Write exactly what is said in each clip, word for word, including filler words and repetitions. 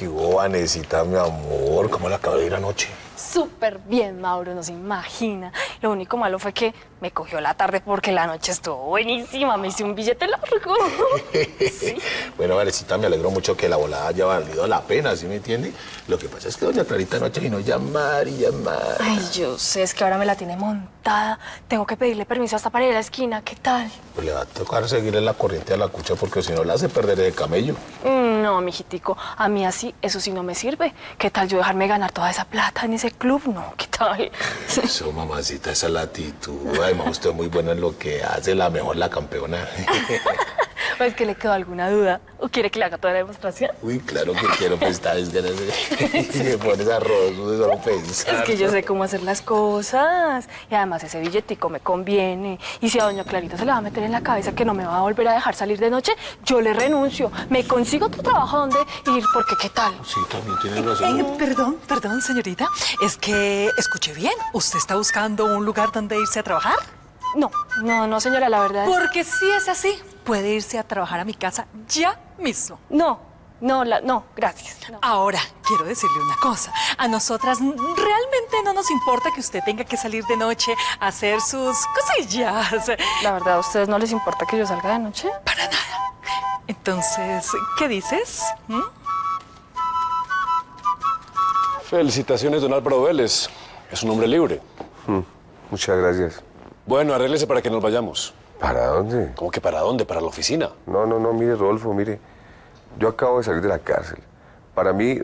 ¿Qué hubo, Vanesita, mi amor? ¿Cómo la acabó de ir anoche? Súper bien, Mauro, no se imagina. Lo único malo fue que me cogió la tarde porque la noche estuvo buenísima. Me hice un billete largo. ¿Sí? Bueno, Vanesita, me alegro mucho que la volada haya valido la pena, ¿sí me entiende? Lo que pasa es que doña Clarita anoche vino a llamar y llamar. Ay, yo sé, es que ahora me la tiene montada. Tengo que pedirle permiso hasta para ir a la esquina. ¿Qué tal? Pues le va a tocar seguirle la corriente a la cucha porque si no la hace perder el camello. No, mijitico, a mí así, eso sí no me sirve. ¿Qué tal yo dejarme ganar toda esa plata en ese club? No, ¿qué tal? Eso, mamacita, esa es la actitud. Además, usted es muy buena en lo que hace, la mejor, la campeona. ¿Es que le quedó alguna duda? ¿O quiere que le haga toda la demostración? Uy, claro que quiero, pues está desganando. Me pones arroz, solo pensar. Es que yo sé cómo hacer las cosas. Y además ese billetico me conviene. Y si a doña Clarita se le va a meter en la cabeza que no me va a volver a dejar salir de noche, yo le renuncio. Me consigo otro trabajo donde ir, porque ¿qué tal? Sí, también tiene razón. Eh, eh, perdón, perdón, señorita. Es que, escuché bien, ¿usted está buscando un lugar donde irse a trabajar? No, no, no, señora, la verdad es... Porque si es así, puede irse a trabajar a mi casa ya mismo. No, no, la, no, gracias. No. Ahora, quiero decirle una cosa. A nosotras realmente no nos importa que usted tenga que salir de noche a hacer sus cosillas. La verdad, ¿a ustedes no les importa que yo salga de noche? Para nada. Entonces, ¿qué dices? ¿Mm? Felicitaciones, don Álvaro Vélez. Es un hombre libre. Mm, muchas gracias. Bueno, arréglese para que nos vayamos. ¿Para dónde? ¿Cómo que para dónde? ¿Para la oficina? No, no, no, mire, Rodolfo, mire. Yo acabo de salir de la cárcel. Para mí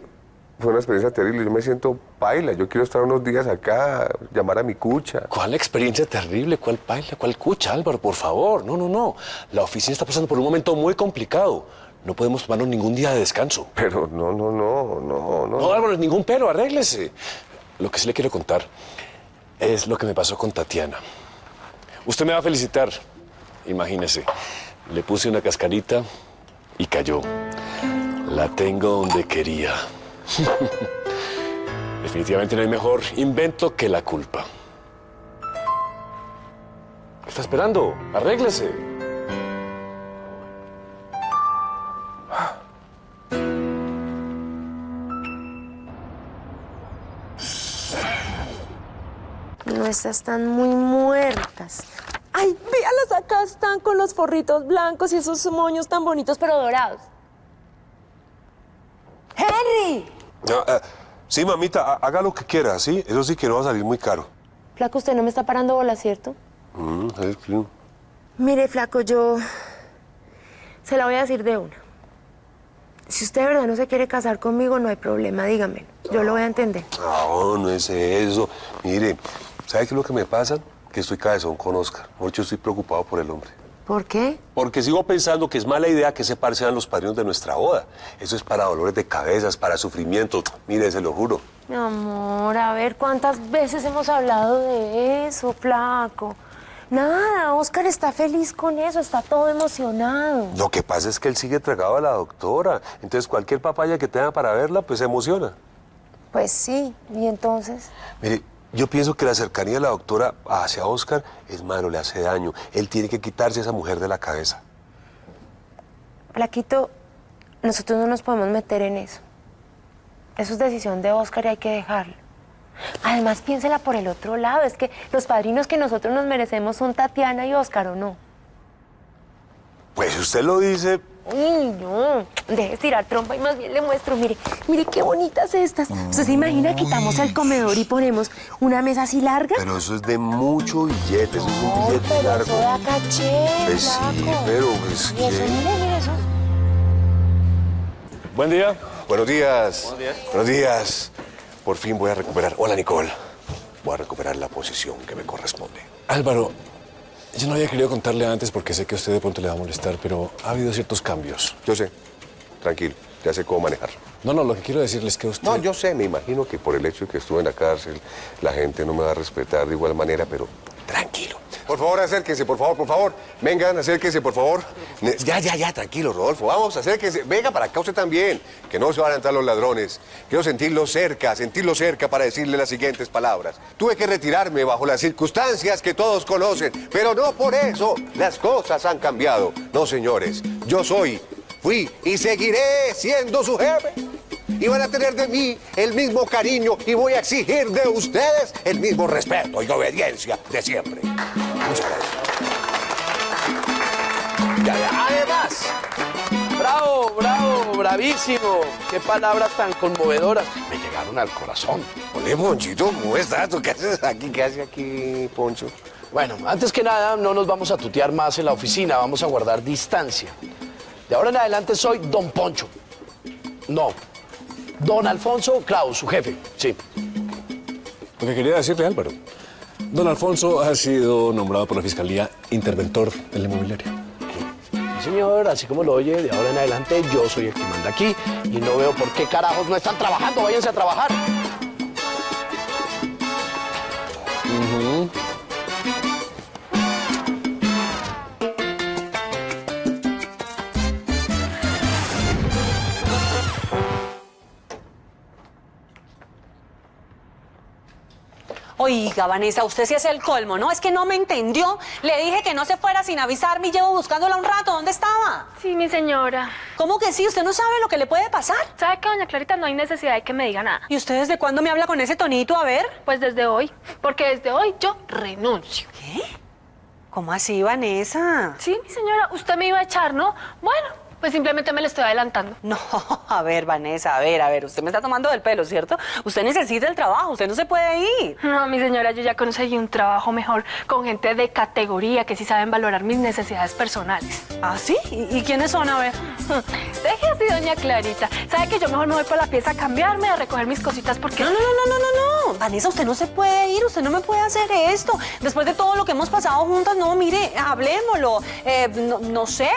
fue una experiencia terrible. Yo me siento paila. Yo quiero estar unos días acá, llamar a mi cucha. ¿Cuál experiencia terrible? ¿Cuál paila? ¿Cuál cucha, Álvaro? Por favor. No, no, no. La oficina está pasando por un momento muy complicado. No podemos tomarnos ningún día de descanso. Pero no, no, no, no, no. No, Álvaro, ningún pero. Arréglese. Lo que sí le quiero contar es lo que me pasó con Tatiana. Usted me va a felicitar. Imagínese, le puse una cascarita y cayó. La tengo donde quería. Definitivamente no hay mejor invento que la culpa. ¿Qué está esperando? Arréglese. Nuestras están muy muertas. ¡Ay, véalas! Acá están con los forritos blancos y esos moños tan bonitos, pero dorados. ¡Henry! No, eh, sí, mamita, haga lo que quiera, ¿sí? Eso sí que no va a salir muy caro. Flaco, usted no me está parando bola, ¿cierto? Mm, sí, sí. Mire, Flaco, yo... se la voy a decir de una. Si usted de verdad no se quiere casar conmigo, no hay problema, dígame. Yo lo voy a entender. No, no es eso. Mire, ¿sabe qué es lo que me pasa? Que estoy cabezón con Oscar. Yo estoy preocupado por el hombre. ¿Por qué? Porque sigo pensando que es mala idea que se parezcan los padrinos de nuestra boda. Eso es para dolores de cabezas, para sufrimiento. Mire, se lo juro. Mi amor, a ver, ¿cuántas veces hemos hablado de eso, Flaco? Nada, Oscar está feliz con eso, está todo emocionado. Lo que pasa es que él sigue tragado a la doctora. Entonces, cualquier papaya que tenga para verla, pues se emociona. Pues sí, ¿y entonces? Mire, yo pienso que la cercanía de la doctora hacia Oscar es malo, le hace daño. Él tiene que quitarse a esa mujer de la cabeza. Flaquito, nosotros no nos podemos meter en eso. Eso es decisión de Oscar y hay que dejarlo. Además, piénsela por el otro lado. Es que los padrinos que nosotros nos merecemos son Tatiana y Oscar, ¿o no? Pues usted lo dice... Uy, no, deje de tirar trompa y más bien le muestro, mire, mire qué bonitas estas. ¿Usted se imagina? Uy. Quitamos el comedor y ponemos una mesa así larga. Pero eso es de mucho billete, eso no, es un billete pero largo. Eso da caché, pues sí, pero pues y eso, mire, mire eso. Buen día. Buenos días. Buenos días. Buenos días. Por fin voy a recuperar, hola Nicole, voy a recuperar la posición que me corresponde. Álvaro, yo no había querido contarle antes porque sé que a usted de pronto le va a molestar, pero ha habido ciertos cambios. Yo sé. Tranquilo, ya sé cómo manejar. No, no, lo que quiero decirle es que usted... No, yo sé, me imagino que por el hecho de que estuve en la cárcel, la gente no me va a respetar de igual manera, pero tranquilo. Por favor, acérquense, por favor, por favor. Vengan, acérquense, por favor. Ya, ya, ya, tranquilo, Rodolfo, vamos, acérquense. Venga para acá usted también, que no se van a entrar los ladrones. Quiero sentirlo cerca, sentirlo cerca para decirle las siguientes palabras. Tuve que retirarme bajo las circunstancias que todos conocen, pero no por eso las cosas han cambiado. No, señores, yo soy, fui y seguiré siendo su jefe. y van a tener de mí el mismo cariño y voy a exigir de ustedes el mismo respeto y obediencia de siempre. Muchas gracias. Ya, ya. Además, bravo, bravo, bravísimo. Qué palabras tan conmovedoras. Me llegaron al corazón. Ole, Ponchito, ¿cómo estás? ¿Qué haces aquí? ¿Qué haces aquí, Poncho? Bueno, antes que nada, no nos vamos a tutear más en la oficina, vamos a guardar distancia. De ahora en adelante soy don Poncho. No, don Alfonso Krauss, su jefe, sí. Lo que quería decirle, Álvaro, don Alfonso ha sido nombrado por la Fiscalía interventor del inmobiliario. Sí, señor, así como lo oye, de ahora en adelante yo soy el que manda aquí y no veo por qué carajos no están trabajando, váyanse a trabajar. Uh-huh. Oiga, Vanessa, usted sí es el colmo, ¿no? Es que no me entendió. Le dije que no se fuera sin avisarme y llevo buscándola un rato. ¿Dónde estaba? Sí, mi señora. ¿Cómo que sí? ¿Usted no sabe lo que le puede pasar? ¿Sabe qué, doña Clarita? No hay necesidad de que me diga nada. ¿Y usted desde cuándo me habla con ese tonito? A ver. Pues desde hoy, porque desde hoy yo renuncio. ¿Qué? ¿Cómo así, Vanessa? Sí, mi señora, usted me iba a echar, ¿no? Bueno, pues simplemente me lo estoy adelantando. No, a ver, Vanessa, a ver, a ver, usted me está tomando del pelo, ¿cierto? Usted necesita el trabajo, usted no se puede ir. No, mi señora, yo ya conseguí un trabajo mejor con gente de categoría que sí saben valorar mis necesidades personales. ¿Ah, sí? ¿Y, y quiénes son? A ver. Deje así, doña Clarita. ¿Sabe que yo mejor me voy para la pieza a cambiarme, a recoger mis cositas porque... No, no, no, no, no, no. Vanessa, usted no se puede ir, usted no me puede hacer esto. Después de todo lo que hemos pasado juntas, no, mire, hablémoslo. Eh, no, no sé,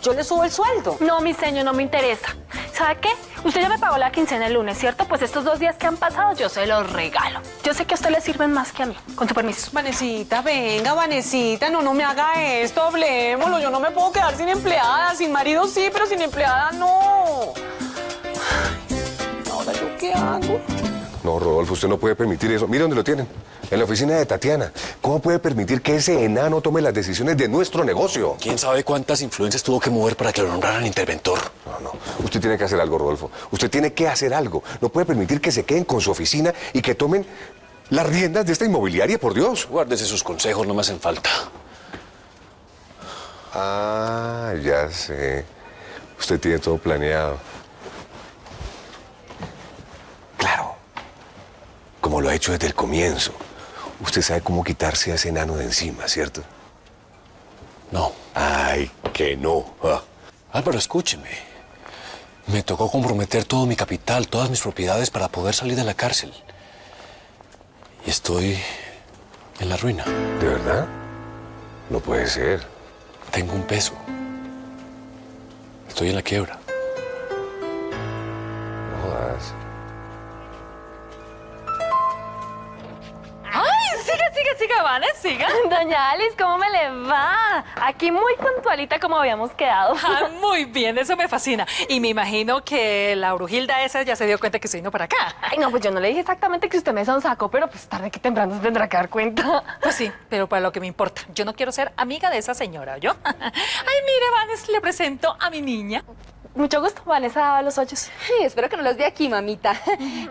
yo le subo el sueldo. No, mi señor, no me interesa. ¿Sabe qué? Usted ya me pagó la quincena el lunes, ¿cierto? Pues estos dos días que han pasado yo se los regalo. Yo sé que a usted le sirven más que a mí. Con su permiso. Vanesita, venga, Vanesita, no, no me haga esto, hablemoslo. Yo no me puedo quedar sin empleada. Sin marido sí, pero sin empleada no. Ay, ¿ahora yo qué hago? No, Rodolfo, usted no puede permitir eso. Mire dónde lo tienen, en la oficina de Tatiana. ¿Cómo puede permitir que ese enano tome las decisiones de nuestro negocio? ¿Quién sabe cuántas influencias tuvo que mover para que lo nombraran interventor? No, no, usted tiene que hacer algo, Rodolfo. Usted tiene que hacer algo. No puede permitir que se queden con su oficina y que tomen las riendas de esta inmobiliaria, por Dios. Guárdese sus consejos, no me hacen falta. Ah, ya sé. Usted tiene todo planeado. Como lo ha hecho desde el comienzo. Usted sabe cómo quitarse a ese enano de encima, ¿cierto? No. Ay, que no. Ah. Álvaro, escúcheme. Me tocó comprometer todo mi capital, todas mis propiedades para poder salir de la cárcel. Y estoy en la ruina. ¿De verdad? No puede ser. Tengo un peso. Estoy en la quiebra. No jodas. Siga, Vanes, siga. Doña Alice, ¿cómo me le va? Aquí muy puntualita como habíamos quedado. Ah, muy bien, eso me fascina. Y me imagino que la Brujilda esa ya se dio cuenta que se vino para acá. Ay, no, pues yo no le dije exactamente que usted me sonsacó, pero pues tarde que temprano se tendrá que dar cuenta. Pues sí, pero para lo que me importa. Yo no quiero ser amiga de esa señora, ¿yo? Ay, mire, Vanes, le presento a mi niña. Mucho gusto, Vanessa daba los hoyos. Sí, espero que no los dé aquí, mamita.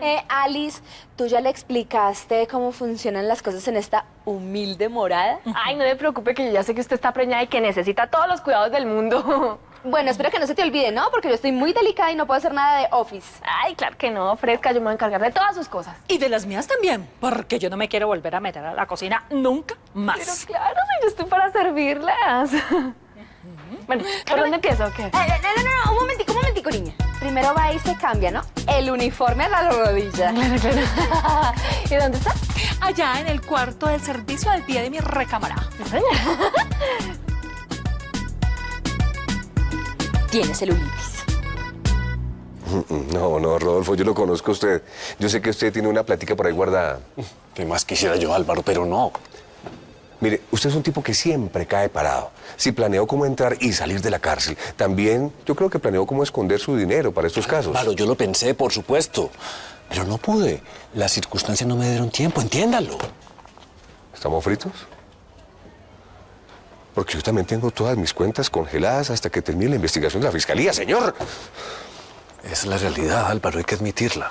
Eh, Alice, ¿tú ya le explicaste cómo funcionan las cosas en esta humilde morada? Ay, no le preocupe que yo ya sé que usted está preñada y que necesita todos los cuidados del mundo. Bueno, espero que no se te olvide, ¿no? Porque yo estoy muy delicada y no puedo hacer nada de office. Ay, claro que no, Fresca, yo me voy a encargar de todas sus cosas. Y de las mías también, porque yo no me quiero volver a meter a la cocina nunca más. Pero claro, si yo estoy para servirlas. Bueno, ¿por dónde empiezo o qué? Eh, no, no, no, un momentico, un momentico, niña. Primero va y se cambia, ¿no? El uniforme a la rodilla. Claro, claro. ¿Y dónde está? Allá en el cuarto del servicio al pie de mi recámara. Tiene celulitis. No, no, Rodolfo, yo lo conozco a usted. Yo sé que usted tiene una plática por ahí guardada. ¿Qué más quisiera yo, Álvaro? Pero no. Mire, usted es un tipo que siempre cae parado. Si planeó cómo entrar y salir de la cárcel, también yo creo que planeó cómo esconder su dinero para estos casos. Claro, yo lo pensé, por supuesto, pero no pude. Las circunstancias no me dieron tiempo, entiéndalo. ¿Estamos fritos? Porque yo también tengo todas mis cuentas congeladas hasta que termine la investigación de la Fiscalía, señor. Es la realidad, Álvaro, hay que admitirla.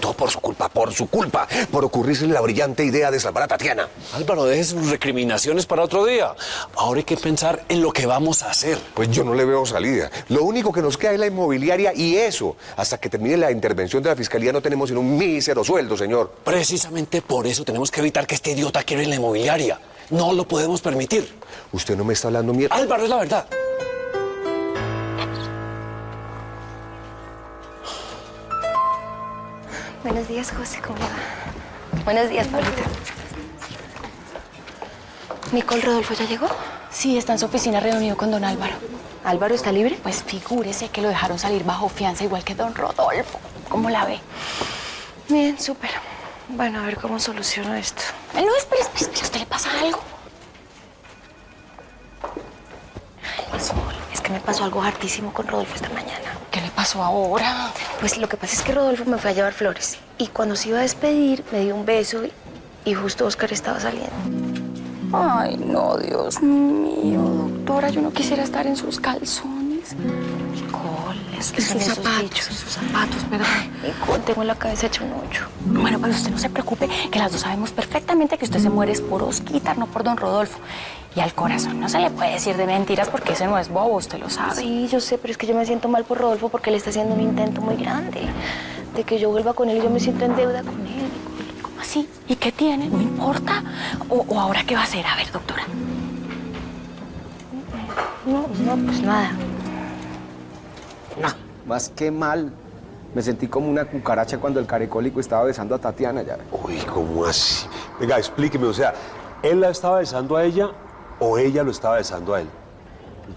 Todo por su culpa, por su culpa, por ocurrirse la brillante idea de salvar a Tatiana. Álvaro, deje sus recriminaciones para otro día. Ahora hay que pensar en lo que vamos a hacer. Pues yo no le veo salida. Lo único que nos queda es la inmobiliaria y eso. Hasta que termine la intervención de la fiscalía no tenemos sino un mísero sueldo, señor. Precisamente por eso tenemos que evitar que este idiota quiera la inmobiliaria. No lo podemos permitir. Usted no me está hablando mierda. Álvaro, es la verdad. Buenos días, José, ¿cómo va? Buenos días, Paulita. ¿Nicole, Rodolfo ya llegó? Sí, está en su oficina reunido con don Álvaro. ¿Álvaro está libre? Pues figúrese que lo dejaron salir bajo fianza igual que don Rodolfo. ¿Cómo la ve? Bien, súper. Bueno, a ver cómo soluciono esto. No, espera, espera, espera. ¿A usted le pasa algo? Ay, Sol, es que me pasó algo hartísimo con Rodolfo esta mañana. ¿Qué le pasó ahora? Pues lo que pasa es que Rodolfo me fue a llevar flores. Y cuando se iba a despedir, me dio un beso y, y justo Oscar estaba saliendo. Ay, no, Dios mío, doctora. Yo no quisiera estar en sus calzones. Nicole, es que son sus zapatos, sus zapatos, ¿verdad? Nicole, tengo la cabeza hecha un hoyo. Bueno, pero usted no se preocupe, que las dos sabemos perfectamente que usted se muere es por Osquita, no por don Rodolfo. Y al corazón no se le puede decir de mentiras porque ese no es bobo, usted lo sabe. Sí, yo sé, pero es que yo me siento mal por Rodolfo porque él está haciendo un intento muy grande. De que yo vuelva con él, yo me siento en deuda con él. ¿Cómo así? ¿Y qué tiene? No importa. ¿O, o ahora qué va a hacer? A ver, doctora. No, no, pues nada. No, más que mal. Me sentí como una cucaracha cuando el carecólico estaba besando a Tatiana, ya. Uy, ¿cómo así? Venga, explíqueme, o sea, ¿él la estaba besando a ella? ¿O ella lo estaba besando a él?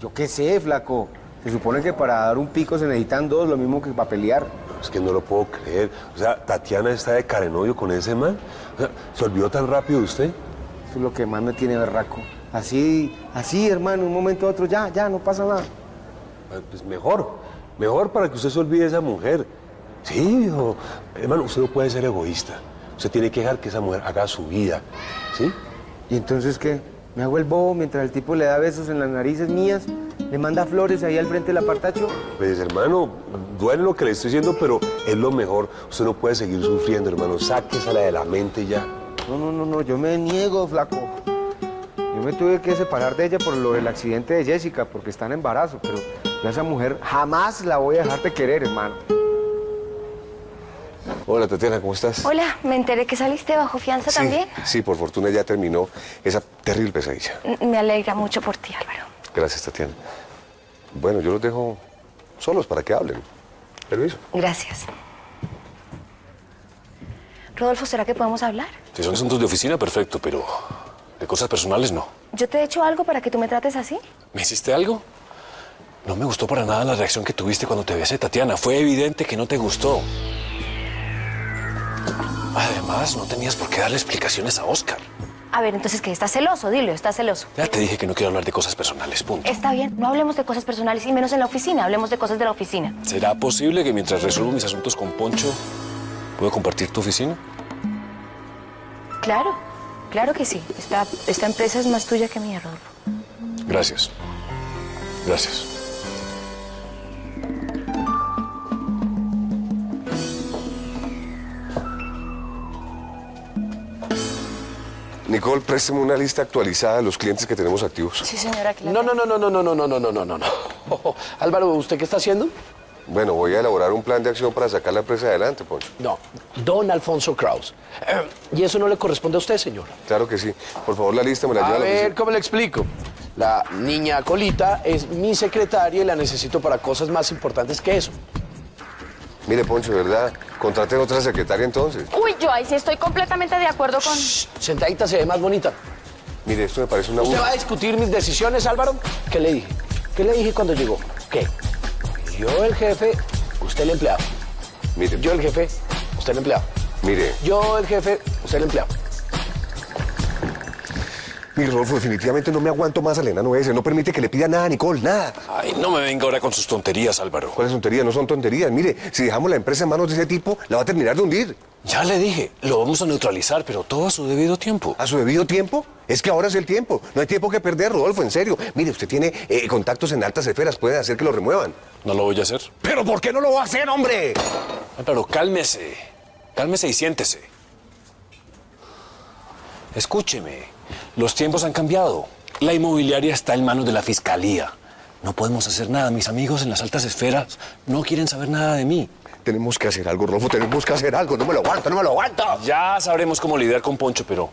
Yo qué sé, flaco. Se supone que para dar un pico se necesitan dos, lo mismo que para pelear. No, es que no lo puedo creer. O sea, Tatiana está de carenovio con ese man. O sea, ¿se olvidó tan rápido usted? Eso es lo que más me tiene berraco. Así, así, hermano, un momento a otro, ya, ya, no pasa nada. Pues mejor, mejor para que usted se olvide de esa mujer. Sí, hijo. Hermano, usted no puede ser egoísta. Usted tiene que dejar que esa mujer haga su vida, ¿sí? ¿Y entonces qué? Me hago el bobo mientras el tipo le da besos en las narices mías, le manda flores ahí al frente del apartacho. Pues, hermano, duele lo que le estoy diciendo, pero es lo mejor. Usted no puede seguir sufriendo, hermano. Sáquesela de la mente ya. No, no, no, no. Yo me niego, flaco. Yo me tuve que separar de ella por lo del accidente de Jessica, porque está en embarazo, pero a esa mujer jamás la voy a dejar de querer, hermano. Hola, Tatiana, ¿cómo estás? Hola, me enteré que saliste bajo fianza sí, también. Sí, por fortuna ya terminó esa terrible pesadilla. Me alegra mucho por ti, Álvaro. Gracias, Tatiana. Bueno, yo los dejo solos para que hablen. Permiso. Gracias. Rodolfo, ¿será que podemos hablar? Si son asuntos de oficina, perfecto, pero de cosas personales no. ¿Yo te he hecho algo para que tú me trates así? ¿Me hiciste algo? No me gustó para nada la reacción que tuviste cuando te besé, Tatiana. Fue evidente que no te gustó. Además, no tenías por qué darle explicaciones a Oscar. A ver, entonces, ¿qué? ¿Estás celoso? Dilo, ¿estás celoso? Ya te dije que no quiero hablar de cosas personales, punto. Está bien, no hablemos de cosas personales y menos en la oficina, hablemos de cosas de la oficina. ¿Será posible que mientras resuelvo mis asuntos con Poncho, pueda compartir tu oficina? Claro, claro que sí. Esta, esta empresa es más tuya que mía, Rodolfo. Gracias. Gracias. Nicole, préstame una lista actualizada de los clientes que tenemos activos. Sí, señora Clarita. No, no, no, no, no, no, no, no, no, no, no, no. Oh, oh. Álvaro, ¿usted qué está haciendo? Bueno, voy a elaborar un plan de acción para sacar la empresa adelante, Poncho. No, don Alfonso Krauss. Eh, ¿Y eso no le corresponde a usted, señor? Claro que sí. Por favor, la lista me la lleva a la oficina. A ver, ¿cómo le explico? La niña Colita es mi secretaria y la necesito para cosas más importantes que eso. Mire, Poncho, ¿verdad? Contraten otra secretaria, entonces. Uy, yo ahí sí estoy completamente de acuerdo con... Shh, sentadita se ve más bonita. Mire, esto me parece una... ¿Usted va a discutir mis decisiones, Álvaro? ¿Qué le dije? ¿Qué le dije cuando llegó? ¿Qué? Yo el jefe, usted el empleado. Mire. Yo el jefe, usted el empleado. Mire. Yo el jefe, usted el empleado. Y Rodolfo, definitivamente no me aguanto más al enano ese. No permite que le pida nada a Nicole, nada. Ay, no me venga ahora con sus tonterías, Álvaro. ¿Cuáles tonterías? No son tonterías. Mire, si dejamos la empresa en manos de ese tipo, la va a terminar de hundir. Ya le dije, lo vamos a neutralizar, pero todo a su debido tiempo. ¿A su debido tiempo? Es que ahora es el tiempo. No hay tiempo que perder, Rodolfo, en serio. Mire, usted tiene eh, contactos en altas esferas. Pueden hacer que lo remuevan. No lo voy a hacer. ¿Pero por qué no lo va a hacer, hombre? Álvaro, cálmese. Cálmese y siéntese. Escúcheme, los tiempos han cambiado. La inmobiliaria está en manos de la fiscalía. No podemos hacer nada. Mis amigos en las altas esferas no quieren saber nada de mí. Tenemos que hacer algo, Rodolfo, tenemos que hacer algo. No me lo aguanto, no me lo aguanto. Ya sabremos cómo lidiar con Poncho, pero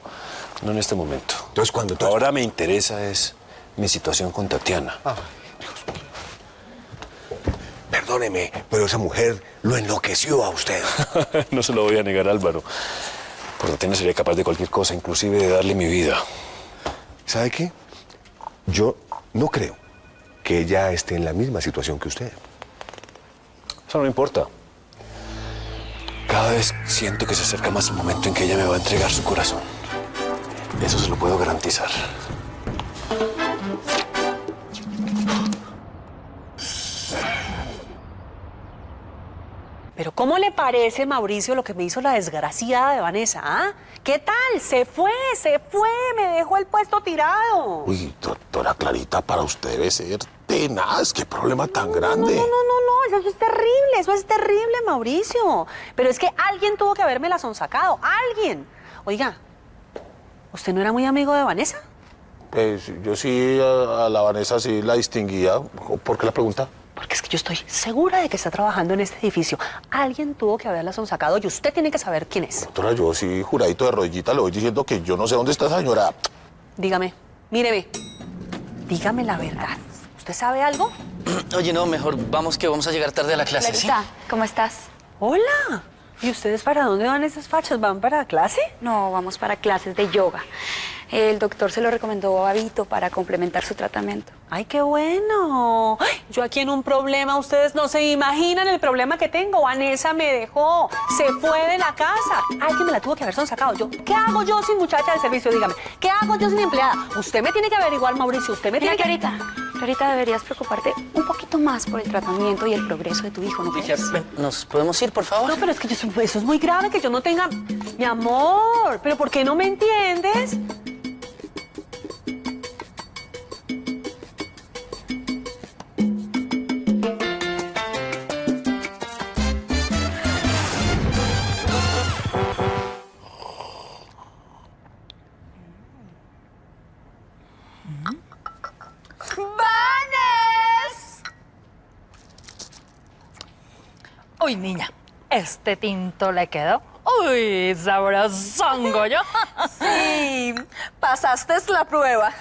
no en este momento. Entonces, cuando tú... Ahora me interesa es mi situación con Tatiana. Ah, Dios mío. Perdóneme, pero esa mujer lo enloqueció a usted. No se lo voy a negar, Álvaro. Por Tatiana sería capaz de cualquier cosa, inclusive de darle mi vida. ¿Sabe qué? Yo no creo que ella esté en la misma situación que usted. Eso no me importa. Cada vez siento que se acerca más el momento en que ella me va a entregar su corazón. Eso se lo puedo garantizar. Pero ¿cómo le parece, Mauricio, lo que me hizo la desgraciada de Vanessa? ¿Ah? ¿Qué tal? Se fue, se fue, me dejó el puesto tirado. Uy, doctora Clarita, para usted debe ser tenaz, qué problema tan grande. No, no, no, no. Eso es terrible, eso es terrible, Mauricio. Pero es que alguien tuvo que haberme la sonsacado, alguien. Oiga, ¿usted no era muy amigo de Vanessa? Eh, yo sí, a, a la Vanessa sí la distinguía. ¿Por qué la pregunta? Porque es que yo estoy segura de que está trabajando en este edificio. Alguien tuvo que haberla sonsacado y usted tiene que saber quién es. Doctora, yo sí, juradito de rodillita, le voy diciendo que yo no sé dónde está esa señora. Dígame, míreme, dígame la verdad. ¿Usted sabe algo? Oye, no, mejor vamos que vamos a llegar tarde a la clase, Clarita, ¿sí? ¿Cómo estás? Hola. ¿Y ustedes para dónde van esas fachas? ¿Van para clase? No, vamos para clases de yoga. El doctor se lo recomendó a Vito para complementar su tratamiento. ¡Ay, qué bueno! ¡Ay! Yo aquí en un problema, ustedes no se imaginan el problema que tengo. Vanessa me dejó, se fue de la casa. Alguien me la tuvo que haber sonsacado. Yo, ¿qué hago yo sin muchacha del servicio? Dígame, ¿qué hago yo sin empleada? Usted me tiene que averiguar, Mauricio, usted me tiene que... Mira, Clarita. Ahorita deberías preocuparte un poquito más por el tratamiento y el progreso de tu hijo, ¿no crees? ¿Nos podemos ir, por favor? No, pero es que yo, eso es muy grave, que yo no tenga... Mi amor, ¿pero por qué no me entiendes? Uy, niña, este tinto le quedó. Uy, sabrosongo, ¿yo? Sí, pasaste la prueba.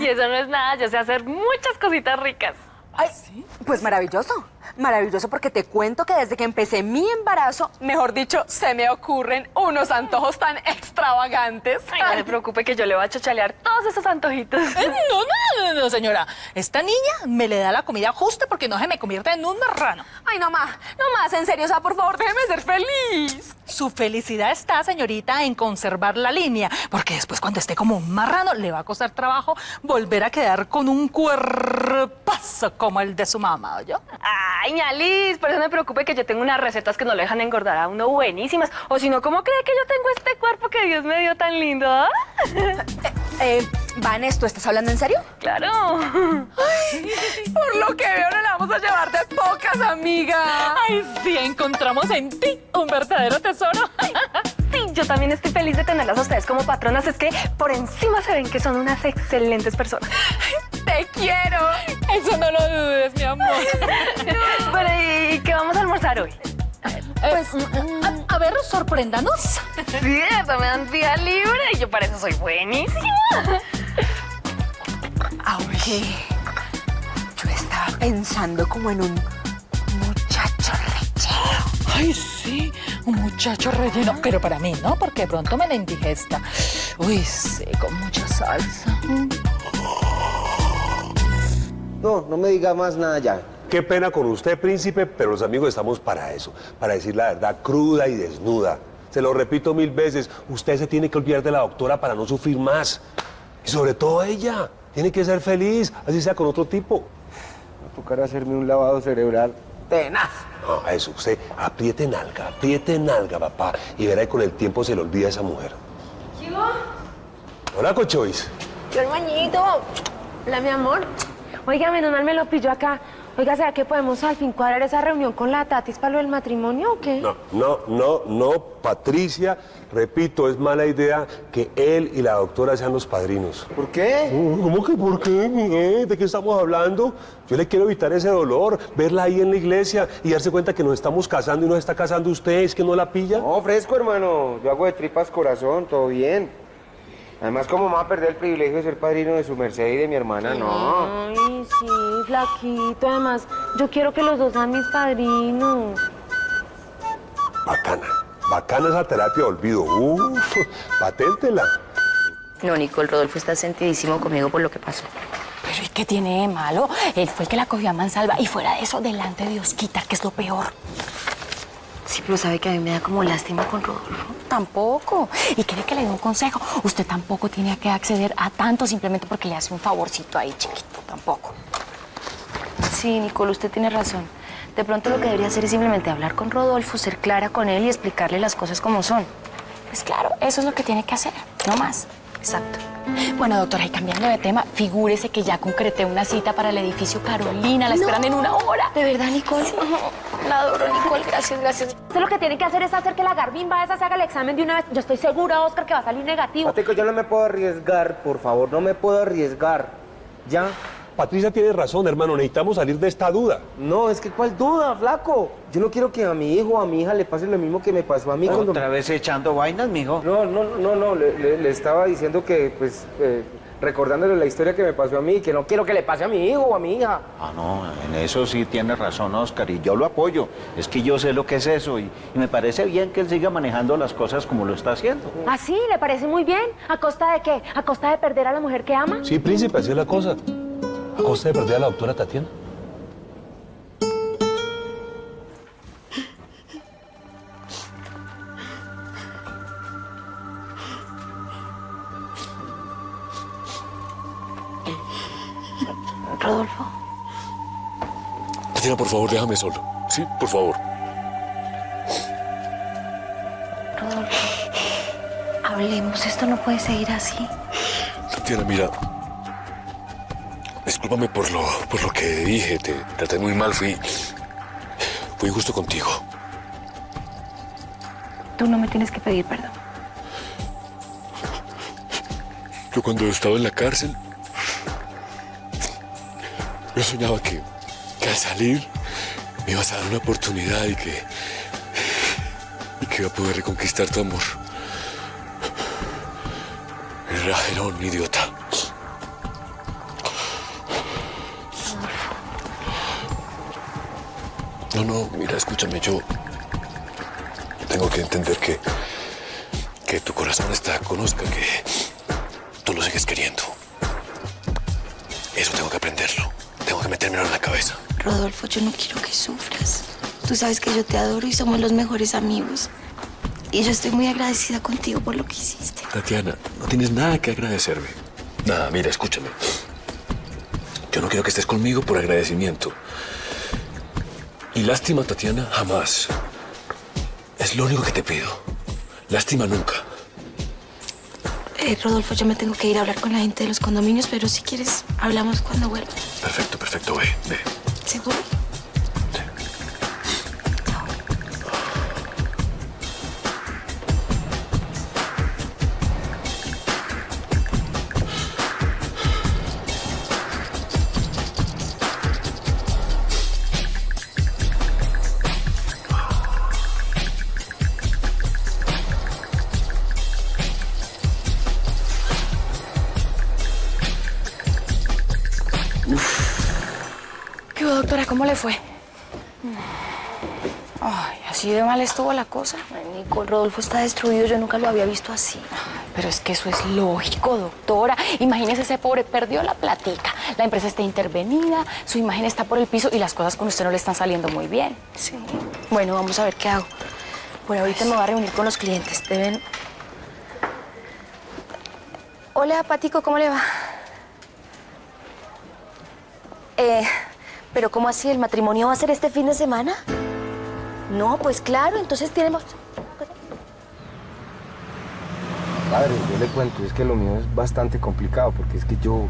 Y eso no es nada, yo sé hacer muchas cositas ricas. Ay, ¿sí? Pues maravilloso, maravilloso porque te cuento que desde que empecé mi embarazo, mejor dicho, se me ocurren unos antojos tan extravagantes. Ay, no se preocupe que yo le voy a chochalear todos esos antojitos. Eh, no, no, no, no, señora. Esta niña me le da la comida justa porque no se me convierta en un marrano. Ay, no más, no más, en serio, o sea, por favor, déjeme ser feliz. Su felicidad está, señorita, en conservar la línea, porque después cuando esté como un marrano le va a costar trabajo volver a quedar con un cuerpazo como el de su mamá, ¿oyó? Ay, Alice, por eso no me preocupe que yo tengo unas recetas que no le dejan engordar a uno buenísimas. O si no, ¿cómo cree que yo tengo este cuerpo que Dios me dio tan lindo? ¿Eh? eh, Vanes, ¿tú estás hablando en serio? Claro. Ay, por lo que veo, no la vamos a llevar de pocas, amiga. Ay, sí, encontramos en ti un verdadero tesoro. Sí, yo también estoy feliz de tenerlas a ustedes como patronas. Es que por encima se ven que son unas excelentes personas. ¡Te quiero! Eso no lo dudes, mi amor. No. Bueno, ¿y qué vamos a almorzar hoy? Pues, a, a ver, sorpréndanos. Sí, eso me dan día libre y yo para eso soy buenísima. Aunque yo estaba pensando como en un muchacho relleno. Ay, sí, un muchacho relleno. Pero para mí, ¿no? Porque de pronto me la indigesta. Uy, sí, con mucha salsa. No, no me diga más nada ya. Qué pena con usted, príncipe, pero los amigos estamos para eso, para decir la verdad cruda y desnuda. Se lo repito mil veces, usted se tiene que olvidar de la doctora para no sufrir más. Y sobre todo ella. Tiene que ser feliz, así sea con otro tipo. Me tocará hacerme un lavado cerebral tenaz. No, eso, usted apriete nalga, apriete nalga, papá. Y verá que con el tiempo se le olvida a esa mujer. ¿Yo? Hola, Cochois. Yo, hermanito. Hola, mi amor. Oiga, menos mal me lo pilló acá. Oiga, ¿será que podemos al fin cuadrar esa reunión con la Tatis para lo del matrimonio o qué? No, no, no, no, Patricia, repito, es mala idea que él y la doctora sean los padrinos. ¿Por qué? ¿Cómo que por qué, Miguel? ¿De qué estamos hablando? Yo le quiero evitar ese dolor, verla ahí en la iglesia y darse cuenta que nos estamos casando y nos está casando usted, ¿es que no la pilla? No, fresco, hermano, yo hago de tripas corazón, todo bien. Además, ¿cómo me va a perder el privilegio de ser padrino de su merced y de mi hermana? No. Ay, sí, flaquito. Además, yo quiero que los dos sean mis padrinos. Bacana. Bacana esa terapia de olvido. Uf, paténtela. No, Nicole, Rodolfo está sentidísimo conmigo por lo que pasó. Pero ¿y qué tiene de malo? Él fue el que la cogió a mansalva y fuera de eso, delante de Osquita, que es lo peor. Sí, pero sabe que a mí me da como lástima con Rodolfo. Tampoco. Y quiere que le dé un consejo. Usted tampoco tiene que acceder a tanto simplemente porque le hace un favorcito ahí, chiquito. Tampoco. Sí, Nicole, usted tiene razón. De pronto lo que debería hacer es simplemente hablar con Rodolfo, ser clara con él y explicarle las cosas como son. Pues claro, eso es lo que tiene que hacer, no más. Exacto. Bueno, doctora, y cambiando de tema, figúrese que ya concreté una cita para el edificio Carolina. La esperan no. en una hora. ¿De verdad, Nicole? Sí. Oh, la adoro, Nicole. Gracias, gracias. Usted lo que tiene que hacer es hacer que la garbimba esa se haga el examen de una vez. Yo estoy segura, Oscar, que va a salir negativo. Patico, yo no me puedo arriesgar, por favor. No me puedo arriesgar. ¿Ya? Patricia tiene razón, hermano. Necesitamos salir de esta duda. No, es que ¿cuál duda, flaco? Yo no quiero que a mi hijo o a mi hija le pase lo mismo que me pasó a mí. Cuando... ¿Otra vez echando vainas, mijo? No, no, no, no. Le, le, le estaba diciendo que, pues, eh, recordándole la historia que me pasó a mí, que no quiero que le pase a mi hijo o a mi hija. Ah, no, en eso sí tiene razón, Oscar, y yo lo apoyo. Es que yo sé lo que es eso y, y me parece bien que él siga manejando las cosas como lo está haciendo. ¿Ah, sí? ¿Le parece muy bien? ¿A costa de qué? ¿A costa de perder a la mujer que ama? Sí, príncipe, así es la cosa. ¿A costa de perder a la doctora Tatiana? Rodolfo. Tatiana, por favor, déjame solo. ¿Sí? Por favor. Rodolfo, hablemos. Esto no puede seguir así. Tatiana, mira... Discúlpame por lo, por lo que dije, te traté muy mal, fui, fui injusto contigo. Tú no me tienes que pedir perdón. Yo cuando estaba en la cárcel, yo soñaba que, que al salir me ibas a dar una oportunidad y que, y que iba a poder reconquistar tu amor. Era, era un idiota. No, no, mira, escúchame, yo tengo que entender que, que tu corazón está con Oscar, que tú lo sigues queriendo. Eso tengo que aprenderlo, tengo que metérmelo en la cabeza. Rodolfo, yo no quiero que sufras. Tú sabes que yo te adoro y somos los mejores amigos. Y yo estoy muy agradecida contigo por lo que hiciste. Tatiana, no tienes nada que agradecerme. Nada, mira, escúchame. Yo no quiero que estés conmigo por agradecimiento. Y lástima, Tatiana, jamás. Es lo único que te pido. Lástima nunca. Eh, Rodolfo, yo me tengo que ir a hablar con la gente de los condominios, pero si quieres, hablamos cuando vuelva. Perfecto, perfecto. Ve, ve. ¿Seguro? ¿Cómo le fue? Ay, así de mal estuvo la cosa. Ay, Nicole, Rodolfo está destruido, yo nunca lo había visto así. Ay, pero es que eso es lógico, doctora. Imagínese ese pobre, perdió la platica, la empresa está intervenida, su imagen está por el piso y las cosas con usted no le están saliendo muy bien. Sí. Bueno, vamos a ver qué hago. Por ahorita me voy a reunir con los clientes, deben... Hola, Patico, ¿cómo le va? Eh, ¿pero cómo así? ¿El matrimonio va a ser este fin de semana? No, pues claro, entonces tenemos... Padre, yo le cuento, es que lo mío es bastante complicado, porque es que yo,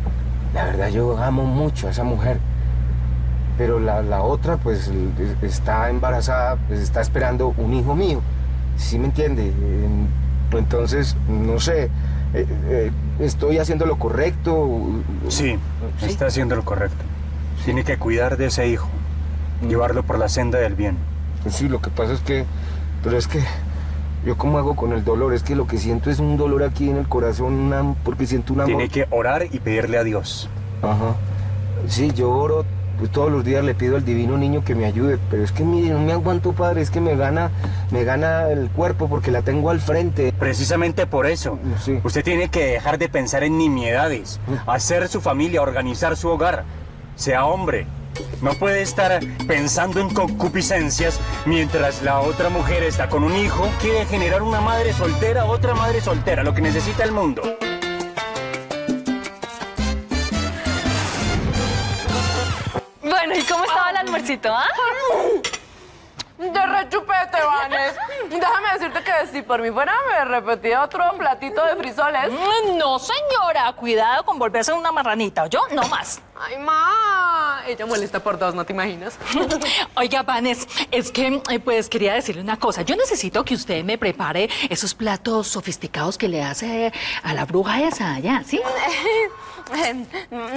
la verdad, yo amo mucho a esa mujer. Pero la, la otra, pues, está embarazada, pues está esperando un hijo mío. ¿Sí me entiende? Entonces, no sé, ¿estoy haciendo lo correcto? Sí, ¿sí? Está haciendo lo correcto. Sí. Tiene que cuidar de ese hijo, mm. llevarlo por la senda del bien. Sí, lo que pasa es que, pero es que, ¿yo cómo hago con el dolor? Es que lo que siento es un dolor aquí en el corazón, una, porque siento una... Tiene que orar y pedirle a Dios. Ajá. Sí, yo oro, pues todos los días le pido al divino niño que me ayude, pero es que mire, no me aguanto, padre, es que me gana, me gana el cuerpo porque la tengo al frente. Precisamente por eso. Sí. Usted tiene que dejar de pensar en nimiedades, hacer su familia, organizar su hogar. Sea hombre. No puede estar pensando en concupiscencias mientras la otra mujer está con un hijo. Quiere generar una madre soltera, otra madre soltera, lo que necesita el mundo. Bueno, ¿y cómo estaba el almuercito, ah? De rechupete, Vanes. Déjame decirte que si por mí fuera me repetía otro platito de frisoles. No, señora. Cuidado con volverse una marranita, ¿oyó? No más. Ay, ma. Ella molesta por dos, ¿no te imaginas? Oiga, Vanes, es que, pues, quería decirle una cosa. Yo necesito que usted me prepare esos platos sofisticados que le hace a la bruja esa allá, ¿sí?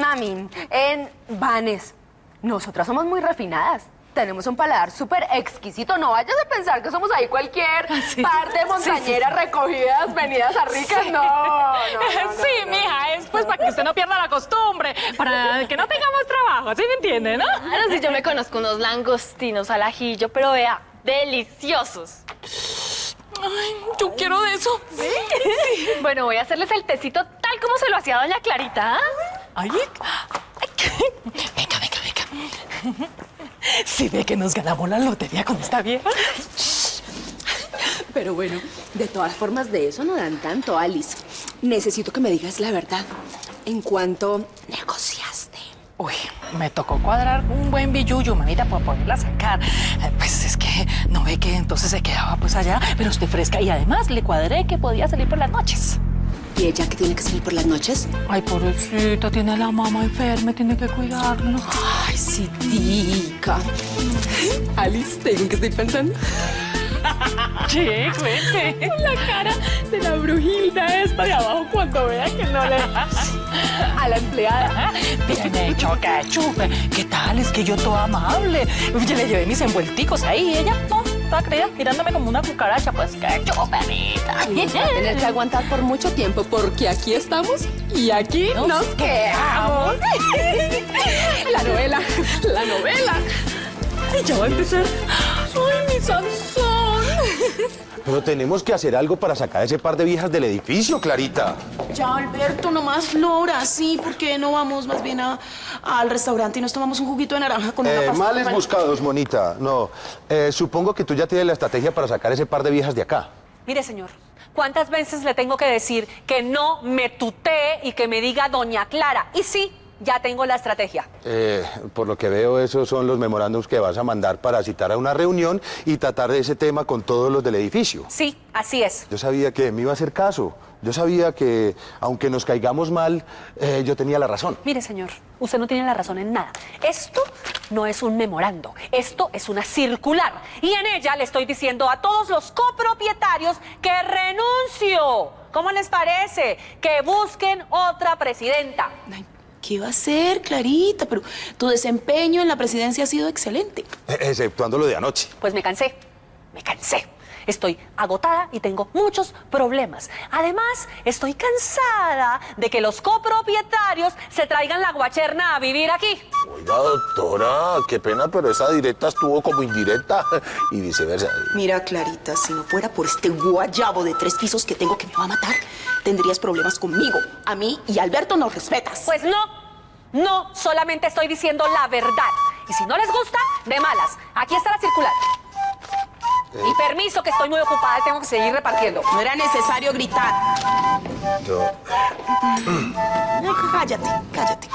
Mami, en Vanes, nosotras somos muy refinadas. Tenemos un paladar súper exquisito. No vayas a pensar que somos ahí cualquier sí. par de montañeras sí, sí. recogidas, venidas a ricas. Sí. No, no, no, no. Sí, no, mija, es pues no. para que usted no pierda la costumbre, para que no tengamos trabajo, ¿sí me entiende, no? Ahora sí, yo me conozco unos langostinos al ajillo, pero vea, deliciosos. Ay, yo Ay. quiero de eso. ¿Sí? Sí. Bueno, voy a hacerles el tecito tal como se lo hacía doña Clarita. Ay. Ay. Venga, venga, venga. Si ve que nos ganamos la lotería con esta vieja. Pero bueno, de todas formas, de eso no dan tanto, Alice. Necesito que me digas la verdad. ¿En cuánto negociaste? Uy, me tocó cuadrar un buen billuyo, mamita, para poderla sacar. Pues es que no ve que entonces se quedaba pues allá, pero usted fresca. Y además le cuadré que podía salir por las noches. ¿Y ella que tiene que salir por las noches? Ay, pobrecita, tiene a la mamá enferma, tiene que cuidarlo. Ay, sí, tica. Alice, ¿te digo que estoy pensando? Sí, cuente. Con la cara de la brujilda esta de abajo cuando vea que no le da a la empleada. Bien hecho, que chupe. ¿Qué tal? Es que yo toda amable. Yo le llevé mis envuelticos ahí y ella... Estaba creída mirándome como una cucaracha, pues qué chuperita. Vamos a tener que aguantar por mucho tiempo, porque aquí estamos y aquí nos, nos quedamos. La novela, la novela. Y ya va a empezar. ¡Ay, mi Sansón! Pero tenemos que hacer algo para sacar a ese par de viejas del edificio, Clarita. Ya, Alberto, nomás Lora, sí, porque no vamos más bien a, al restaurante y nos tomamos un juguito de naranja con eh, una pasta. Males buscados, monita. No, eh, supongo que tú ya tienes la estrategia para sacar ese par de viejas de acá. Mire, señor, ¿cuántas veces le tengo que decir que no me tutee y que me diga doña Clara? Y sí, ya tengo la estrategia. Eh, por lo que veo, esos son los memorándums que vas a mandar para citar a una reunión y tratar de ese tema con todos los del edificio. Sí, así es. Yo sabía que me iba a hacer caso. Yo sabía que, aunque nos caigamos mal, eh, yo tenía la razón. Mire, señor, usted no tiene la razón en nada. Esto no es un memorando, esto es una circular. Y en ella le estoy diciendo a todos los copropietarios que renuncio. ¿Cómo les parece? Que busquen otra presidenta. Ay. ¿Qué iba a hacer, Clarita? Pero tu desempeño en la presidencia ha sido excelente. Exceptuando lo de anoche. Pues me cansé, me cansé. Estoy agotada y tengo muchos problemas. Además, estoy cansada de que los copropietarios se traigan la guacherna a vivir aquí. Oiga, doctora, qué pena, pero esa directa estuvo como indirecta y viceversa. Mira, Clarita, si no fuera por este guayabo de tres pisos que tengo que me va a matar, tendrías problemas conmigo. A mí y a Alberto nos respetas. Pues no. No, solamente estoy diciendo la verdad. Y si no les gusta, de malas. Aquí está la circular. Y permiso, que estoy muy ocupada y tengo que seguir repartiendo. No era necesario gritar. Yo... No, cállate, cállate, cállate, cállate.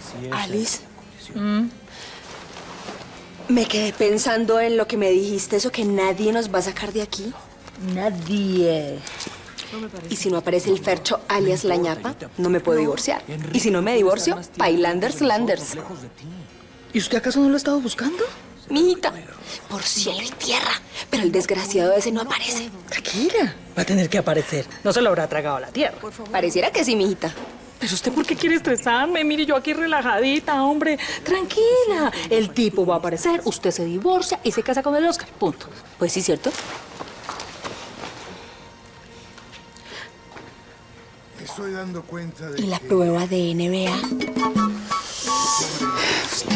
Sí, Alice, ¿Mm? me quedé pensando en lo que me dijiste, eso que nadie nos va a sacar de aquí. Nadie. Y si no aparece el Fercho alias La Ñapa, no me puedo divorciar. Y si no me divorcio, Pailanders Landers. ¿Y usted acaso no lo ha estado buscando? Mijita, por cielo y tierra. Pero el desgraciado ese no aparece. Tranquila, va a tener que aparecer. No se lo habrá tragado la tierra. Pareciera que sí, mijita. ¿Pero usted por qué quiere estresarme? Mire, yo aquí relajadita, hombre. Tranquila. El tipo va a aparecer, usted se divorcia y se casa con el Oscar. Punto. Pues sí, ¿cierto? Estoy dando cuenta de... Y la que... prueba de N B A. Usted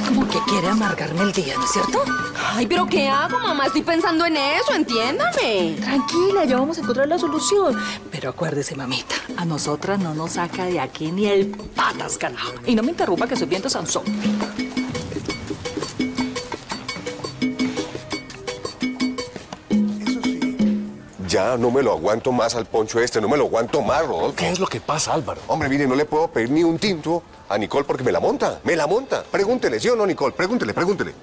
como que quiere amargarme el día, ¿no es cierto? Ay, ¿pero qué hago, mamá? Estoy pensando en eso, entiéndame. Tranquila, ya vamos a encontrar la solución. Pero acuérdese, mamita, a nosotras no nos saca de aquí ni el patas, carajo. Y no me interrumpa, que soy viento Sansón. Ya, no me lo aguanto más al Poncho este, no me lo aguanto más, Rodolfo. ¿Qué es lo que pasa, Álvaro? Hombre, mire, no le puedo pedir ni un tinto a Nicole porque me la monta, me la monta. Pregúntele, ¿sí o no, Nicole? Pregúntele, pregúntele.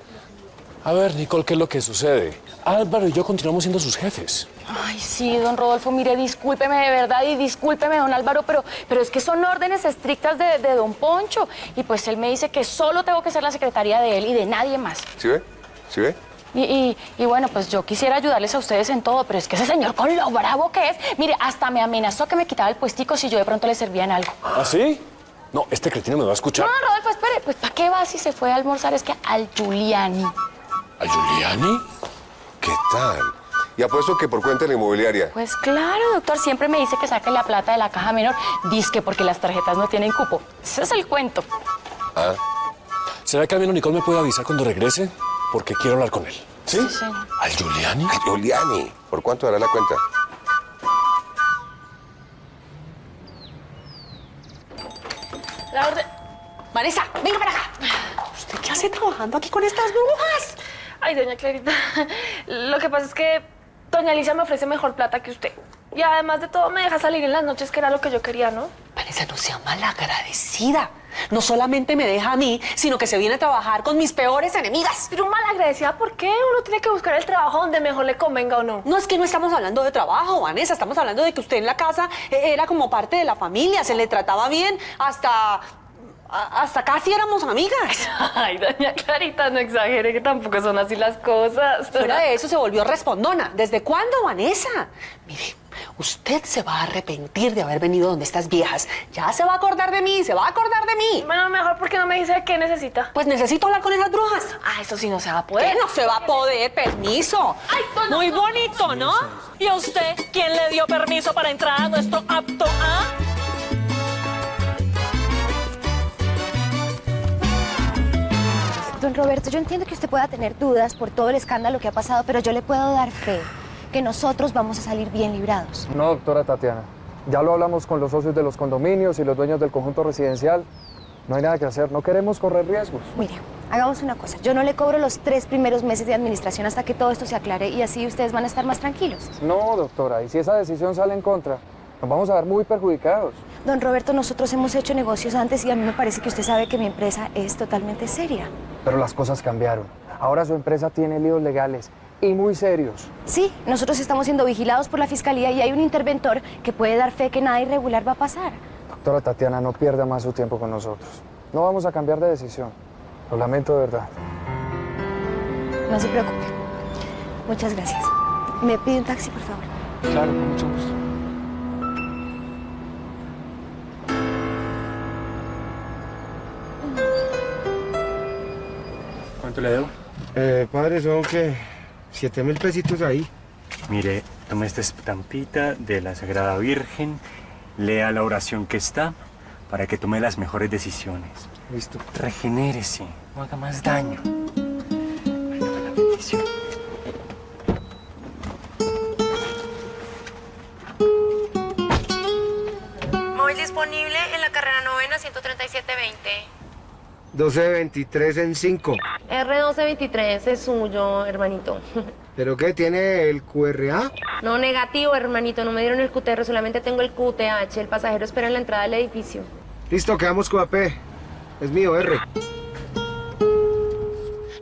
A ver, Nicole, ¿qué es lo que sucede? Álvaro y yo continuamos siendo sus jefes. Ay, sí, don Rodolfo, mire, discúlpeme de verdad y discúlpeme, don Álvaro, pero, pero es que son órdenes estrictas de, de don Poncho. Y pues él me dice que solo tengo que ser la secretaria de él y de nadie más. ¿Sí ve? ¿Sí ve? Y, y, y bueno, pues yo quisiera ayudarles a ustedes en todo, pero es que ese señor con lo bravo que es, mire, hasta me amenazó que me quitaba el puestico si yo de pronto le servía en algo. ¿Ah, sí? No, este cretino me va a escuchar. No, Rodolfo, espere, pues ¿para qué va si se fue a almorzar? Es que al Giuliani. ¿Al Giuliani? ¿Qué tal? Y apuesto que por cuenta de la inmobiliaria. Pues claro, doctor, siempre me dice que saque la plata de la caja menor, dizque porque las tarjetas no tienen cupo. Ese es el cuento. Ah. ¿Será que al menos Nicole me puede avisar cuando regrese? Porque quiero hablar con él. ¿Sí? Sí, sí. ¿Al Giuliani? Al Giuliani. ¿Por cuánto dará la cuenta? La orden... Vanessa, venga para acá. ¿Usted qué hace trabajando aquí con estas brujas? Ay, doña Clarita, lo que pasa es que doña Alicia me ofrece mejor plata que usted. Y además de todo, me deja salir en las noches, que era lo que yo quería, ¿no? Vanessa, no sea malagradecida. No solamente me deja a mí, sino que se viene a trabajar con mis peores enemigas. Pero malagradecida, ¿por qué? Uno tiene que buscar el trabajo donde mejor le convenga o no. No, es que no estamos hablando de trabajo, Vanessa. Estamos hablando de que usted en la casa era como parte de la familia. Se le trataba bien hasta... hasta casi éramos amigas. Ay, doña Clarita, no exagere, que tampoco son así las cosas. Fuera de eso se volvió respondona. ¿Desde cuándo, Vanessa? Mire, usted se va a arrepentir de haber venido donde estas viejas. Ya se va a acordar de mí, se va a acordar de mí. Bueno, mejor porque no me dice qué necesita. Pues necesito hablar con esas brujas. Ah, eso sí no se va a poder. ¿Qué? No se va a poder, permiso. Ay, pues no, muy bonito, ¿no? ¿Y a usted quién le dio permiso para entrar a nuestro apto A? Don Roberto, yo entiendo que usted pueda tener dudas por todo el escándalo que ha pasado, pero yo le puedo dar fe que nosotros vamos a salir bien librados. No, doctora Tatiana. Ya lo hablamos con los socios de los condominios y los dueños del conjunto residencial. No hay nada que hacer. No queremos correr riesgos. Mire, hagamos una cosa. Yo no le cobro los tres primeros meses de administración hasta que todo esto se aclare y así ustedes van a estar más tranquilos. No, doctora. Y si esa decisión sale en contra, nos vamos a ver muy perjudicados. Don Roberto, nosotros hemos hecho negocios antes y a mí me parece que usted sabe que mi empresa es totalmente seria. Pero las cosas cambiaron. Ahora su empresa tiene líos legales y muy serios. Sí, nosotros estamos siendo vigilados por la fiscalía y hay un interventor que puede dar fe que nada irregular va a pasar. Doctora Tatiana, no pierda más su tiempo con nosotros. No vamos a cambiar de decisión. Lo lamento de verdad. No se preocupe. Muchas gracias. ¿Me pide un taxi, por favor? Claro, con mucho gusto. ¿Cuánto le debo? Eh, padre, son que siete mil pesitos ahí. Mire, tome esta estampita de la Sagrada Virgen, lea la oración que está para que tome las mejores decisiones. Listo. Regenérese, no haga más daño. Ahí está la bendición. Móvil disponible en la carrera novena, ciento treinta y siete veinte. doce veintitrés en cinco. R doce veintitrés es suyo, hermanito. ¿Pero qué? ¿Tiene el Q R A? No, negativo, hermanito. No me dieron el Q T R, solamente tengo el Q T H. El pasajero espera en la entrada del edificio. Listo, quedamos con A P. Es mío, R.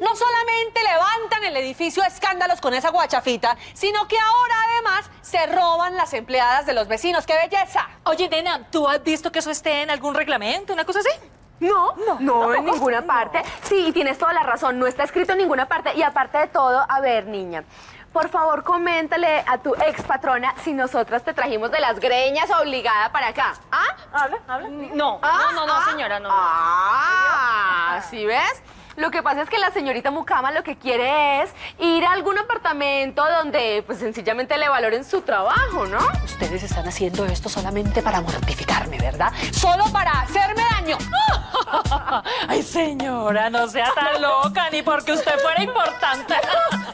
No solamente levantan el edificio a escándalos con esa guachafita, sino que ahora además se roban las empleadas de los vecinos. ¡Qué belleza! Oye, nena, ¿tú has visto que eso esté en algún reglamento, una cosa así? No, no, no en ninguna parte. No. Sí, tienes toda la razón, no está escrito en ninguna parte. Y aparte de todo, a ver, niña, por favor, coméntale a tu ex patrona si nosotras te trajimos de las greñas obligada para acá. ¿Ah? ¿Habla? ¿Habla? No, ah, no, no, no, ah, señora, no. Ah, ¿sí ves? Lo que pasa es que la señorita Mucama lo que quiere es ir a algún apartamento donde, pues, sencillamente le valoren su trabajo, ¿no? Ustedes están haciendo esto solamente para mortificarme, ¿verdad? ¡Solo para hacerme daño! Ay, señora, no sea tan loca, ni porque usted fuera importante.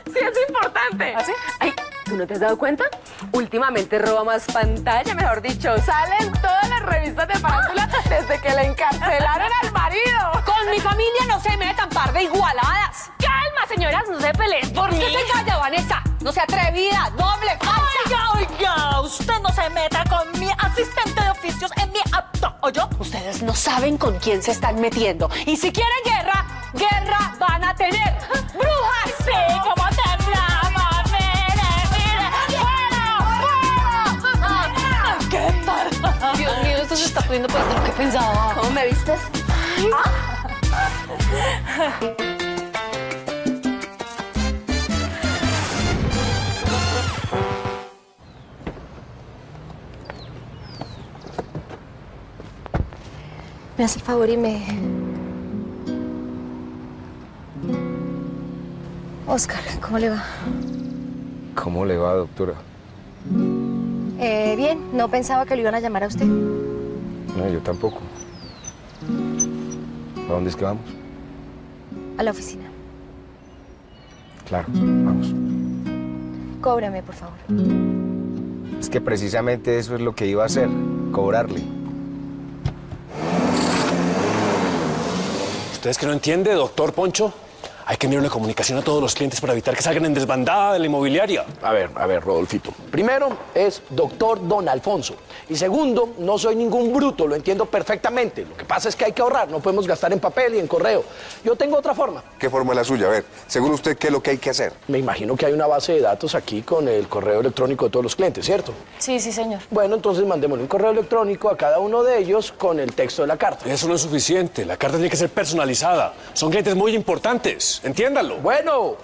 Sí, es importante. ¿Así? Ay, ¿tú no te has dado cuenta? Últimamente roba más pantalla, mejor dicho. Salen todas las revistas de farándula desde que le encarcelaron al marido. Con mi familia no se metan, par de igualadas. ¡Calma, señoras! ¡No se peleen por mí! ¿Por qué se calla, Vanessa? ¡No sea atrevida! ¡Doble falsa! ¡Oiga, oiga! Usted no se meta con mi asistente de oficios en mi acto, ¿oyó? Ustedes no saben con quién se están metiendo. Y si quieren guerra, guerra van a tener. ¡Brujas! ¡Sí, como temblamos! ¡Mire, mire! ¡Fuera, fuera! ¡Qué tal! Dios mío, esto se está poniendo peor de lo que pensaba. ¿Cómo me vistes? ¿Ah? Me hace el favor y me... Oscar, ¿cómo le va? ¿Cómo le va, doctora? Eh, bien, no pensaba que lo iban a llamar a usted. No, yo tampoco. ¿A dónde es que vamos? A la oficina. Claro, vamos. Cóbrame, por favor. Es que precisamente eso es lo que iba a hacer, cobrarle. ¿Ustedes que no entiende, doctor Poncho? Hay que enviar una comunicación a todos los clientes para evitar que salgan en desbandada de la inmobiliaria. A ver, a ver, Rodolfito. Primero es doctor Don Alfonso. Y segundo, no soy ningún bruto, lo entiendo perfectamente. Lo que pasa es que hay que ahorrar, no podemos gastar en papel y en correo. Yo tengo otra forma. ¿Qué forma es la suya? A ver, según usted, ¿qué es lo que hay que hacer? Me imagino que hay una base de datos aquí con el correo electrónico de todos los clientes, ¿cierto? Sí, sí, señor. Bueno, entonces mandémosle un correo electrónico a cada uno de ellos con el texto de la carta. Eso no es suficiente, la carta tiene que ser personalizada. Son clientes muy importantes. Entiéndalo. Bueno,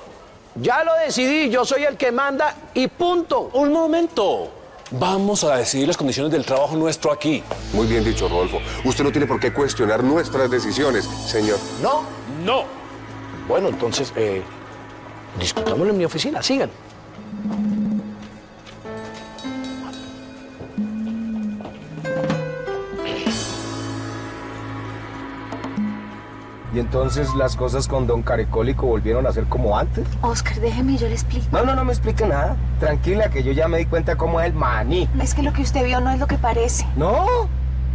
ya lo decidí. Yo soy el que manda y punto. Un momento. Vamos a decidir las condiciones del trabajo nuestro aquí. Muy bien dicho, Rodolfo. Usted no tiene por qué cuestionar nuestras decisiones, señor. No. No. Bueno, entonces, eh, discutámoslo en mi oficina. Sigan. ¿Y entonces las cosas con don Carecólico volvieron a ser como antes? Oscar, déjeme, yo le explico. No, no, no me explique nada. Tranquila, que yo ya me di cuenta cómo es el maní. Es que lo que usted vio no es lo que parece. No,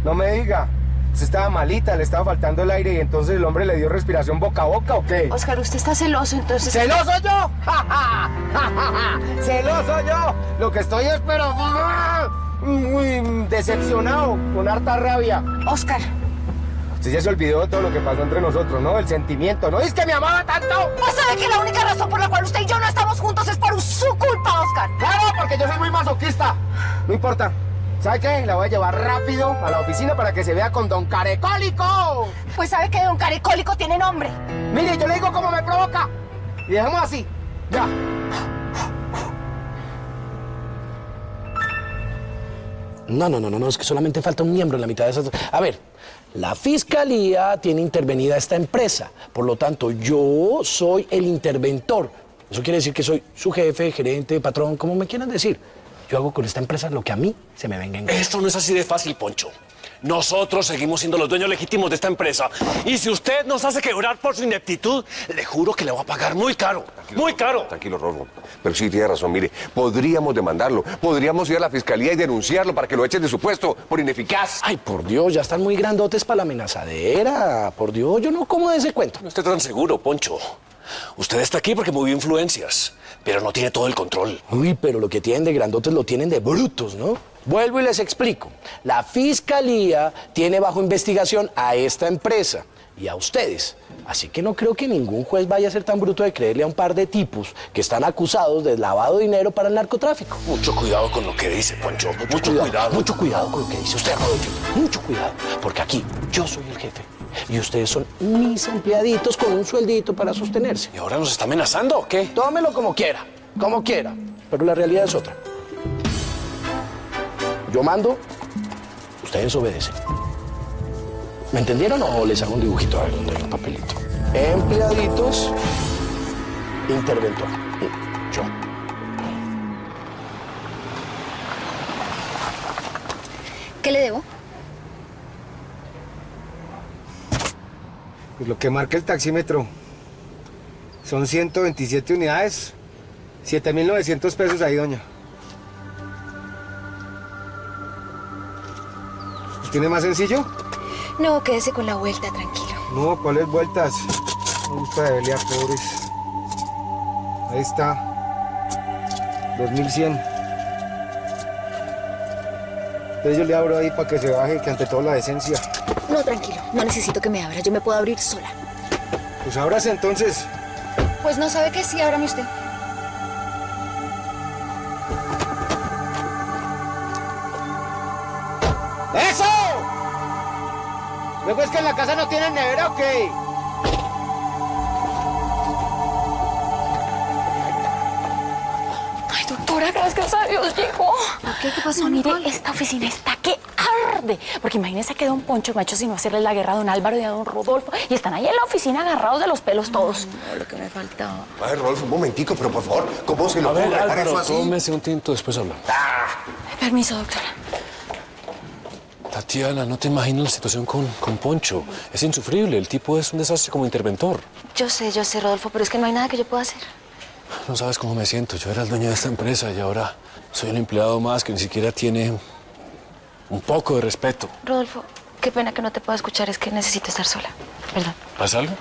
no me diga. Usted estaba malita, le estaba faltando el aire y entonces el hombre le dio respiración boca a boca, ¿o qué? Oscar, usted está celoso, entonces... ¿Celoso yo? ¡Ja, ja! ¡Ja, ja, ja! ¡Celoso yo! Lo que estoy es, pero... muy decepcionado, con harta rabia. Oscar... Usted ya se olvidó de todo lo que pasó entre nosotros, ¿no? El sentimiento, ¿no? ¿Es que me amaba tanto? ¿Vos sabés que la única razón por la cual usted y yo no estamos juntos es por su culpa, Oscar? ¡Claro, porque yo soy muy masoquista! No importa. ¿Sabe qué? La voy a llevar rápido a la oficina para que se vea con don Carecólico. Pues sabe que don Carecólico tiene nombre. Mire, yo le digo cómo me provoca. Y dejamos así. Ya. No, no, no, no, no, es que solamente falta un miembro en la mitad de esas... A ver, la fiscalía tiene intervenida esta empresa, por lo tanto, yo soy el interventor. Eso quiere decir que soy su jefe, gerente, patrón, como me quieran decir. Yo hago con esta empresa lo que a mí se me venga en gana. Esto no es así de fácil, Poncho. Nosotros seguimos siendo los dueños legítimos de esta empresa. Y si usted nos hace quebrar por su ineptitud, le juro que le voy a pagar muy caro. Tranquilo, muy caro. Tranquilo, Rodolfo. Pero sí tiene razón, mire. Podríamos demandarlo. Podríamos ir a la fiscalía y denunciarlo para que lo echen de su puesto por ineficaz. Ay, por Dios, ya están muy grandotes para la amenazadera. Por Dios, yo no como de ese cuento. No esté tan seguro, Poncho. Usted está aquí porque movió influencias, pero no tiene todo el control. Uy, pero lo que tienen de grandotes lo tienen de brutos, ¿no? Vuelvo y les explico. La fiscalía tiene bajo investigación a esta empresa y a ustedes. Así que no creo que ningún juez vaya a ser tan bruto de creerle a un par de tipos que están acusados de lavado de dinero para el narcotráfico. Mucho cuidado con lo que dice, Poncho. Mucho, mucho cuidado, cuidado. Mucho cuidado con lo que dice usted, Rodolfo. Mucho cuidado, porque aquí yo soy el jefe. Y ustedes son mis empleaditos con un sueldito para sostenerse. ¿Y ahora nos está amenazando o qué? Tómelo como quiera, como quiera. Pero la realidad es otra. Yo mando, ustedes obedecen. ¿Me entendieron o les hago un dibujito? A ver, ¿dónde hay un papelito? Empleaditos, interventor. Yo. ¿Qué le debo? Pues lo que marca el taxímetro son ciento veintisiete unidades, siete mil novecientos pesos ahí, doña. ¿Tiene más sencillo? No, quédese con la vuelta, tranquilo. No, ¿cuáles vueltas? Me gusta de pelear, pobres. Ahí está, dos mil cien. Entonces yo le abro ahí para que se baje, que ante todo la decencia. No, tranquilo, no necesito que me abra, yo me puedo abrir sola. Pues ábrase entonces. Pues no, sabe que sí, ábrame usted. ¡Eso! ¿Luego es que en la casa no tienen nevera o qué? Ay, doctora, gracias a Dios llegó. ¿Qué, qué pasó, no, mire, Nicole? Esta oficina está que arde. Porque imagínese que don Poncho, macho, si no hacerle la guerra a don Álvaro y a don Rodolfo. Y están ahí en la oficina agarrados de los pelos todos. No, no, lo que me faltaba. A ver, Rodolfo, un momentico, pero por favor, ¿cómo se lo a ver, Álvaro, así? Tómese un tinto, después hablamos. Ah. Permiso, doctora. Tatiana, no te imagino la situación con, con Poncho. Es insufrible, el tipo es un desastre como interventor. Yo sé, yo sé, Rodolfo, pero es que no hay nada que yo pueda hacer. No sabes cómo me siento. Yo era el dueño de esta empresa y ahora soy el empleado más que ni siquiera tiene un poco de respeto. Rodolfo, qué pena que no te pueda escuchar. Es que necesito estar sola. Perdón. ¿Pasa algo?